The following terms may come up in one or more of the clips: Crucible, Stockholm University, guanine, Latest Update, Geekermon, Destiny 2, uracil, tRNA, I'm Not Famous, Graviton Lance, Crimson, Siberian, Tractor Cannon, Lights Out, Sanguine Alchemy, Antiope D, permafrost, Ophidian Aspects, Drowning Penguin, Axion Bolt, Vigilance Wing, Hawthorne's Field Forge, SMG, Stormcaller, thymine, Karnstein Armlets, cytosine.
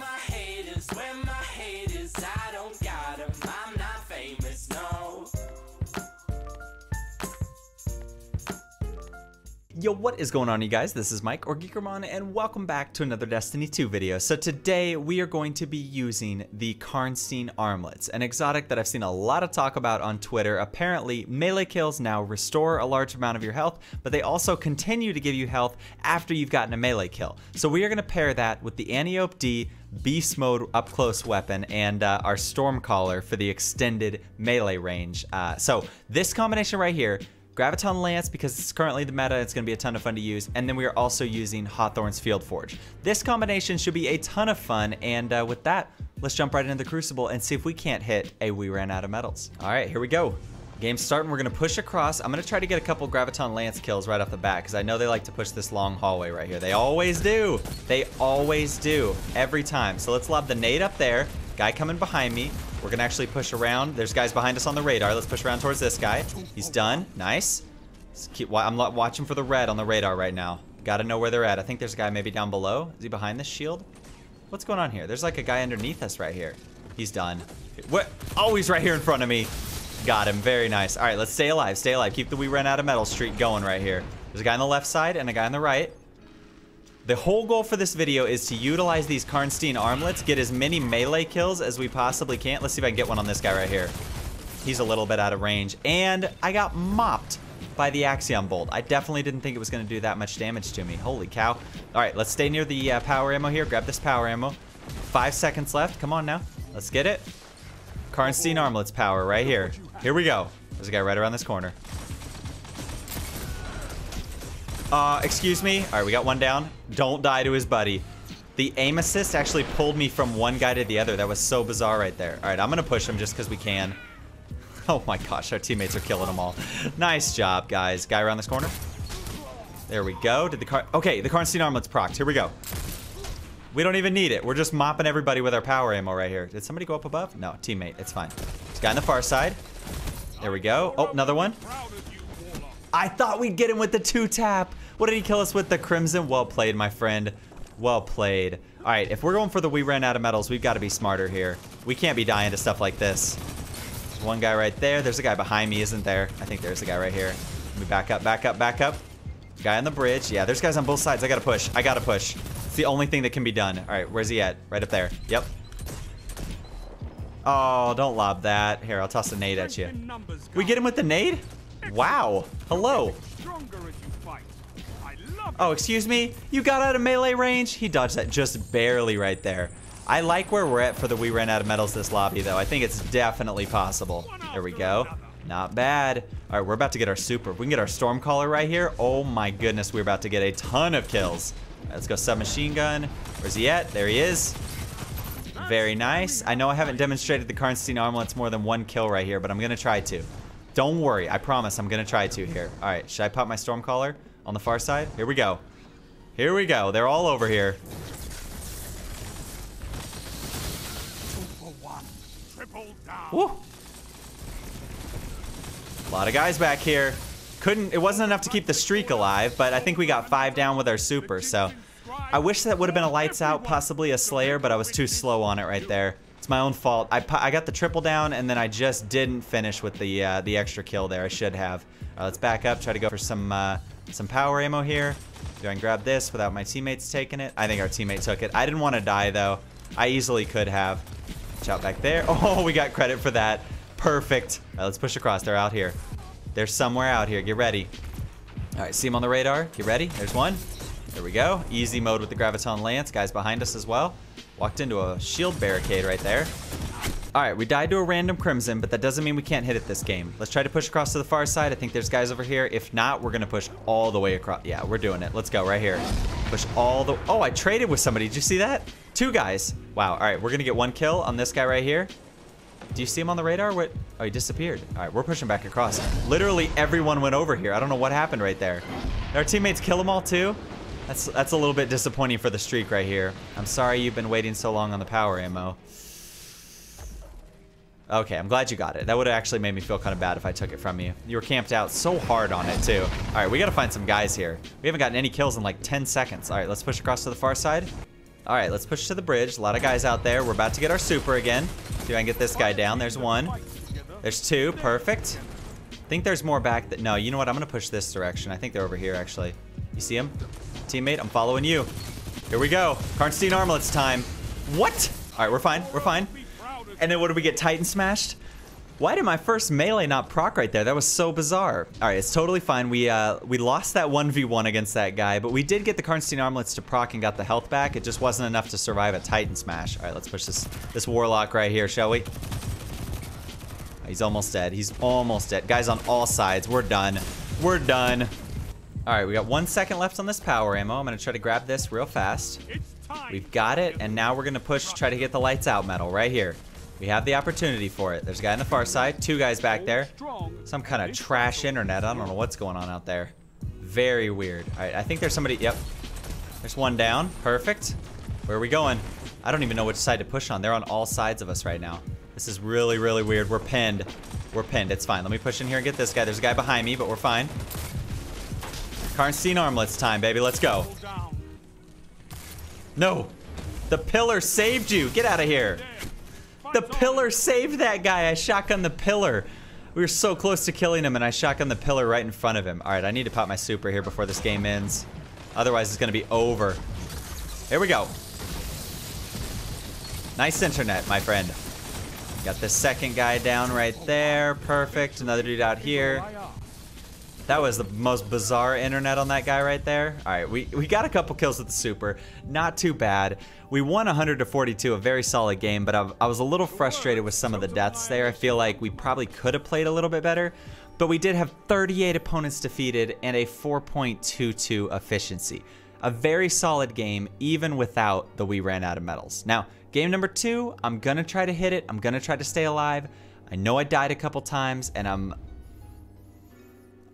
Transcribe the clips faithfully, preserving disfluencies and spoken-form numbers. my haters, where my haters, I don't got them, I'm not famous, no. Yo, what is going on, you guys? This is Mike, or Geekermon, and welcome back to another Destiny two video. So today we are going to be using the Karnstein Armlets, an exotic that I've seen a lot of talk about on Twitter. Apparently, melee kills now restore a large amount of your health, but they also continue to give you health after you've gotten a melee kill. So we are going to pair that with the Antiope D beast mode up close weapon and uh, our Stormcaller for the extended melee range. Uh, so this combination right here, Graviton Lance, because it's currently the meta, it's going to be a ton of fun to use, and then we are also using Hawthorne's Field Forge. This combination should be a ton of fun, and uh, with that, let's jump right into the Crucible and see if we can't hit a We Ran Out of Metals. All right, here we go. Game's starting, we're going to push across. I'm going to try to get a couple Graviton Lance kills right off the bat, because I know they like to push this long hallway right here. They always do. They always do, every time. So let's lob the nade up there. Guy coming behind me. We're gonna actually push around. There's guys behind us on the radar. Let's push around towards this guy. He's done. Nice. Let's keep, I'm watching for the red on the radar right now. Gotta know where they're at. I think there's a guy maybe down below. Is he behind this shield? What's going on here? There's like a guy underneath us right here. He's done. What? Oh, he's right here in front of me. Got him. Very nice. All right, let's stay alive. Stay alive. Keep the We Ran Out of Metal streak going right here. There's a guy on the left side and a guy on the right. The whole goal for this video is to utilize these Karnstein Armlets, get as many melee kills as we possibly can. Let's see if I can get one on this guy right here. He's a little bit out of range. And I got mopped by the Axion Bolt. I definitely didn't think it was going to do that much damage to me. Holy cow. All right, let's stay near the uh, power ammo here. Grab this power ammo. Five seconds left. Come on now. Let's get it. Karnstein Armlets power right here. Here we go. There's a guy right around this corner. Uh, excuse me. All right, we got one down. Don't die to his buddy. The aim assist actually pulled me from one guy to the other. That was so bizarre right there. All right, I'm going to push him just because we can. Oh my gosh, our teammates are killing them all. Nice job, guys. Guy around this corner. There we go. Did the car... Okay, the Karnstein Armlet's procced. Here we go. We don't even need it. We're just mopping everybody with our power ammo right here. Did somebody go up above? No, teammate. It's fine. This guy on the far side. There we go. Oh, another one. I thought we'd get him with the two-tap. What did he kill us with? The Crimson? Well played, my friend. Well played. All right, if we're going for the We Ran Out of Metals, we've got to be smarter here. We can't be dying to stuff like this. There's one guy right there. There's a guy behind me, isn't there? I think there's a guy right here. Let me back up, back up, back up. Guy on the bridge. Yeah, there's guys on both sides. I got to push. I got to push. It's the only thing that can be done. All right, where's he at? Right up there. Yep. Oh, don't lob that. Here, I'll toss a nade at you. We get him with the nade? Wow. Hello. Oh, excuse me. You got out of melee range? He dodged that just barely right there. I like where we're at for the We Ran Out of Metals this lobby, though. I think it's definitely possible. There we go. Not bad. All right, we're about to get our super. If we can get our Stormcaller right here, oh my goodness, we're about to get a ton of kills. All right, let's go submachine gun. Where's he at? There he is. Very nice. I know I haven't demonstrated the Karnstein Armlets more than one kill right here, but I'm going to try to. Don't worry, I promise I'm gonna try to here. All right, should I pop my Stormcaller on the far side? Here we go. Here we go, they're all over here. Woo! A lot of guys back here. Couldn't, it wasn't enough to keep the streak alive, but I think we got five down with our super, so. I wish that would have been a lights out, possibly a slayer, but I was too slow on it right there. It's my own fault. I, I got the triple down, and then I just didn't finish with the uh, the extra kill there. I should have. All right, let's back up. Try to go for some uh, some power ammo here. Do I grab this without my teammates taking it? I think our teammate took it. I didn't want to die, though. I easily could have. Watch out back there. Oh, we got credit for that. Perfect. All right, let's push across. They're out here. They're somewhere out here. Get ready. All right, see him on the radar. Get ready. There's one. There we go. Easy mode with the Graviton Lance. Guys behind us as well. Walked into a shield barricade right there. All right, we died to a random Crimson, but that doesn't mean we can't hit it this game. Let's try to push across to the far side. I think there's guys over here. If not, we're gonna push all the way across. Yeah, we're doing it. Let's go right here. Push all the, oh, I traded with somebody. Did you see that? Two guys. Wow, all right, we're gonna get one kill on this guy right here. Do you see him on the radar? What? Oh, he disappeared. All right, we're pushing back across. Literally everyone went over here. I don't know what happened right there. Did our teammates kill them all too? That's, that's a little bit disappointing for the streak right here. I'm sorry you've been waiting so long on the power ammo. Okay, I'm glad you got it. That would have actually made me feel kind of bad if I took it from you. You were camped out so hard on it, too. All right, we got to find some guys here. We haven't gotten any kills in like ten seconds. All right, let's push across to the far side. All right, let's push to the bridge. A lot of guys out there. We're about to get our super again. See if I can get this guy down. There's one. There's two. Perfect. I think there's more back. That no, you know what? I'm going to push this direction. I think they're over here, actually. You see him? Teammate, I'm following you. Here we go. Karnstein Armlets time. What? All right, we're fine. We're fine. And then what do we get? Titan smashed? Why did my first melee not proc right there? That was so bizarre. All right, it's totally fine. We uh, we lost that one v one against that guy, but we did get the Karnstein Armlets to proc and got the health back. It just wasn't enough to survive a Titan Smash. All right, let's push this, this Warlock right here, shall we? He's almost dead. He's almost dead. Guys on all sides. We're done. We're done. All right, we got one second left on this power ammo. I'm going to try to grab this real fast. We've got it, and now we're going to push, try to get the lights out medal right here. We have the opportunity for it. There's a guy on the far side. Two guys back there. Some kind of trash internet. I don't know what's going on out there. Very weird. All right, I think there's somebody. Yep. There's one down. Perfect. Where are we going? I don't even know which side to push on. They're on all sides of us right now. This is really, really weird. We're pinned. We're pinned. It's fine. Let me push in here and get this guy. There's a guy behind me, but we're fine. Karnstein Armlets time, baby. Let's go. No. The pillar saved you. Get out of here. The pillar saved that guy. I shotgunned the pillar. We were so close to killing him, and I shotgunned the pillar right in front of him. All right, I need to pop my super here before this game ends. Otherwise, it's going to be over. Here we go. Nice internet, my friend. Got the second guy down right there. Perfect. Another dude out here. That was the most bizarre internet on that guy right there. All right, we, we got a couple kills with the super. Not too bad. We won one hundred to forty-two, a very solid game, but I, I was a little frustrated with some of the deaths there. I feel like we probably could have played a little bit better, but we did have thirty-eight opponents defeated and a four point two two efficiency. A very solid game, even without the we ran out of medals. Now, game number two, I'm gonna try to hit it. I'm gonna try to stay alive. I know I died a couple times, and I'm...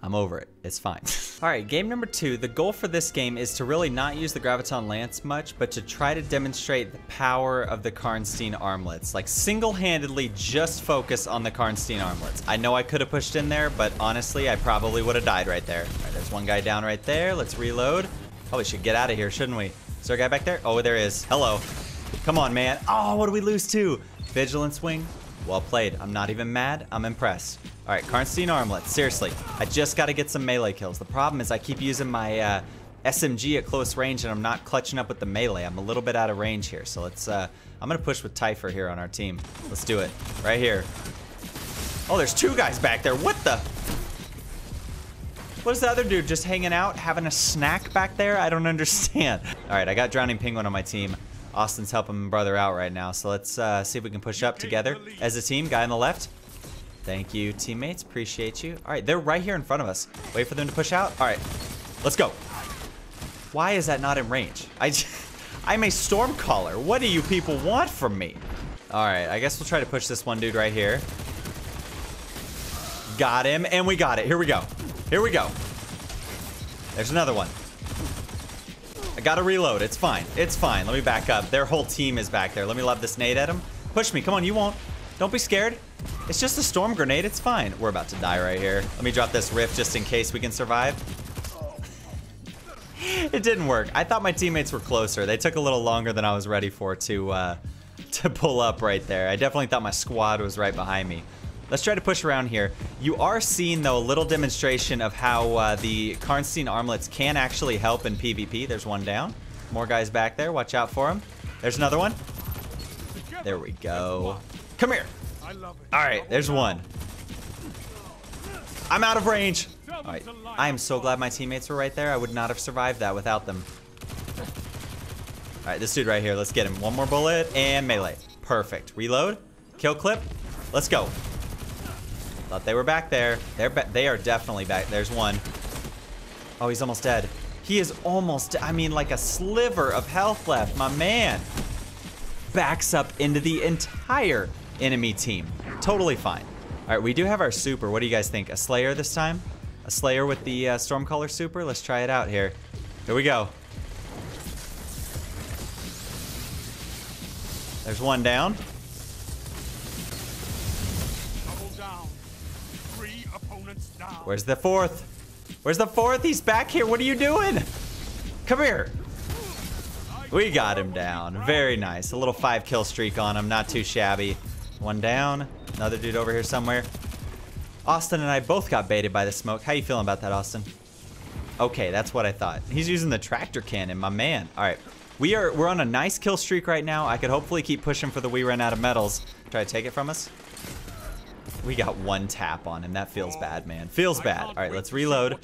I'm over it. It's fine. All right, game number two. The goal for this game is to really not use the Graviton Lance much, but to try to demonstrate the power of the Karnstein Armlets. Like, single-handedly just focus on the Karnstein Armlets. I know I could have pushed in there, but honestly, I probably would have died right there. All right, there's one guy down right there. Let's reload. Probably should get out of here, shouldn't we? Is there a guy back there? Oh, there is. Hello. Come on, man. Oh, what do we lose to? Vigilance Wing. Well played. I'm not even mad. I'm impressed. All right, Karnstein Armlets. Seriously, I just got to get some melee kills. The problem is I keep using my uh, S M G at close range, and I'm not clutching up with the melee. I'm a little bit out of range here, so let's. Uh, I'm gonna push with Typher here on our team. Let's do it right here. Oh, there's two guys back there. What the? What is the other dude just hanging out, having a snack back there? I don't understand. All right, I got Drowning Penguin on my team. Austin's helping my brother out right now, so let's uh, see if we can push up together as a team. Guy on the left. Thank you, teammates. Appreciate you. All right, they're right here in front of us. Wait for them to push out. All right, let's go. Why is that not in range? I, I'm a Stormcaller. What do you people want from me? All right, I guess we'll try to push this one dude right here. Got him, and we got it. Here we go. Here we go. There's another one. I gotta reload. It's fine. It's fine. Let me back up. Their whole team is back there. Let me lob this nade at him. Push me. Come on, you won't. Don't be scared. It's just a storm grenade. It's fine. We're about to die right here. Let me drop this rift just in case we can survive. It didn't work. I thought my teammates were closer. They took a little longer than I was ready for to, uh, to pull up right there. I definitely thought my squad was right behind me. Let's try to push around here. You are seeing, though, a little demonstration of how uh, the Karnstein Armlets can actually help in PvP. There's one down. More guys back there. Watch out for them. There's another one. There we go. Come here. All right, there's one. I'm out of range. All right. I am so glad my teammates were right there. I would not have survived that without them. All right, this dude right here. Let's get him. One more bullet and melee. Perfect. Reload. Kill clip. Let's go. Thought they were back there. They're ba they are definitely back. There's one. Oh, he's almost dead. He is almost dead. I mean, like a sliver of health left. My man backs up into the entire enemy team. Totally fine. All right, we do have our super. What do you guys think? A Slayer this time? A Slayer with the uh, Stormcaller super? Let's try it out here. Here we go. There's one down. Where's the fourth? Where's the fourth? He's back here. What are you doing? Come here. We got him down. Very nice. A little five kill streak on him. Not too shabby. One down. Another dude over here somewhere. Austin and I both got baited by the smoke. How you feeling about that, Austin? Okay, that's what I thought. He's using the tractor cannon, my man. All right. We are, we're on a nice kill streak right now. I could hopefully keep pushing for the we ran out of medals. Try to take it from us. We got one tap on him. That feels bad, man. Feels bad. All right, let's reload.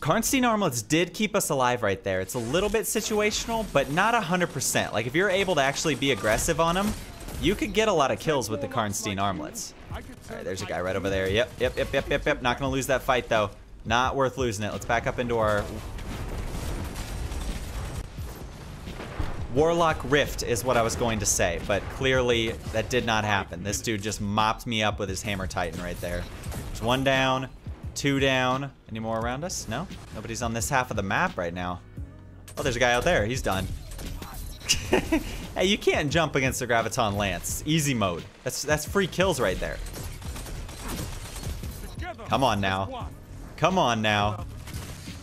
Karnstein Armlets did keep us alive right there. It's a little bit situational, but not one hundred percent. Like, if you're able to actually be aggressive on them, you could get a lot of kills with the Karnstein Armlets. All right, there's a guy right over there. Yep, yep, yep, yep, yep, yep. Not going to lose that fight, though. Not worth losing it. Let's back up into our... Warlock Rift is what I was going to say, but clearly that did not happen. This dude just mopped me up with his Hammer Titan right there. There's one down, two down. Any more around us? No? Nobody's on this half of the map right now. Oh, there's a guy out there. He's done. Hey, you can't jump against the Graviton Lance. Easy mode. That's, that's free kills right there. Come on now. Come on now.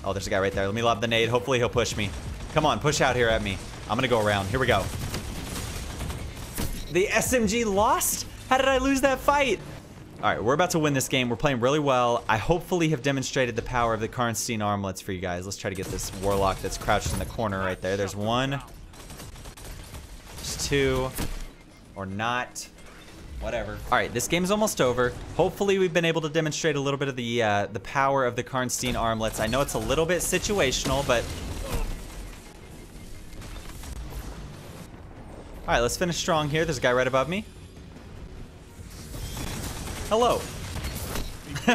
Oh, there's a guy right there. Let me lob the nade. Hopefully he'll push me. Come on, push out here at me. I'm gonna go around. Here we go. The S M G lost? How did I lose that fight? All right, we're about to win this game. We're playing really well. I hopefully have demonstrated the power of the Karnstein Armlets for you guys. Let's try to get this Warlock that's crouched in the corner right there. There's one. There's two. Or not. Whatever. All right, this game's almost over. Hopefully we've been able to demonstrate a little bit of the, uh, the power of the Karnstein Armlets. I know it's a little bit situational, but... All right, let's finish strong here. There's a guy right above me. Hello.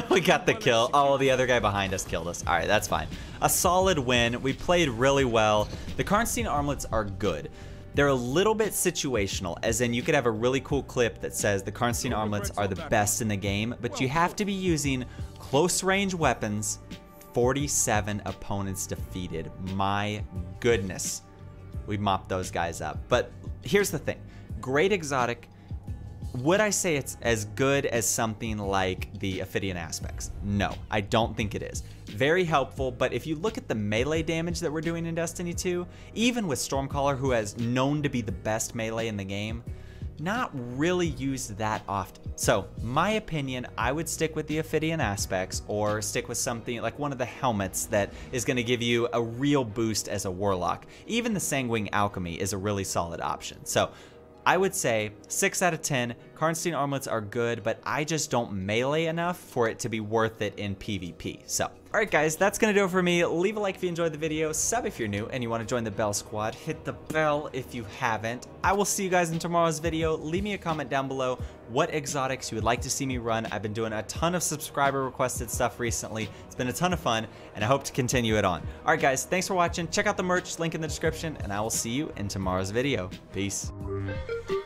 We got the kill. Oh, the other guy behind us killed us. All right, that's fine. A solid win. We played really well. The Karnstein Armlets are good. They're a little bit situational, as in you could have a really cool clip that says the Karnstein Armlets are the best in the game, but you have to be using close range weapons. forty-seven opponents defeated. My goodness. We mopped those guys up. But here's the thing. Great exotic. Would I say it's as good as something like the Ophidian Aspects? No, I don't think it is. Very helpful, but if you look at the melee damage that we're doing in Destiny two, even with Stormcaller, who has known to be the best melee in the game, not really used that often. So, my opinion, I would stick with the Ophidian Aspects or stick with something like one of the helmets that is going to give you a real boost as a warlock. Even the Sanguine Alchemy is a really solid option. So, I would say six out of ten, Karnstein Armlets are good, but I just don't melee enough for it to be worth it in PvP. So, alright guys, that's going to do it for me. Leave a like if you enjoyed the video, sub if you're new and you want to join the Bell Squad, hit the bell if you haven't. I will see you guys in tomorrow's video. Leave me a comment down below what exotics you would like to see me run. I've been doing a ton of subscriber requested stuff recently. It's been a ton of fun, and I hope to continue it on. Alright guys, thanks for watching. Check out the merch, link in the description, and I will see you in tomorrow's video. Peace. Thank you.